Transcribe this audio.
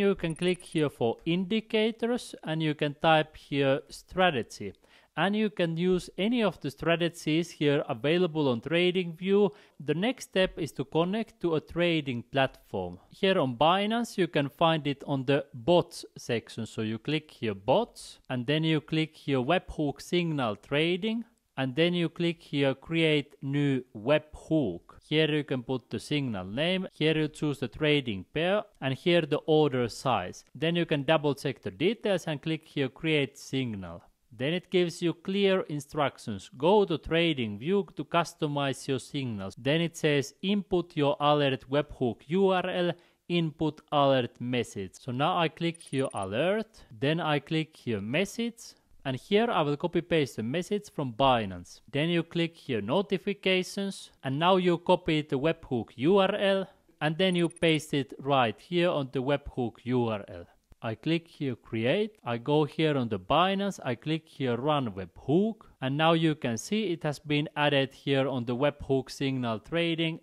You can click here for indicators and you can type here strategy, and you can use any of the strategies here available on TradingView. The next step is to connect to a trading platform. Here on Binance you can find it on the bots section, so you click here bots and then you click here webhook signal trading, and then you click here create new webhook. Here you can put the signal name, here you choose the trading pair, and here the order size. Then you can double check the details and click here create signal. Then it gives you clear instructions. Go to TradingView to customize your signals. Then it says input your alert webhook URL, input alert message. So now I click here alert, then I click here message. And here I will copy paste the message from Binance. Then you click here notifications, and now you copy the webhook URL and then you paste it right here on the webhook URL. I click here create, I go here on the Binance, I click here run webhook, and now you can see it has been added here on the webhook signal trading.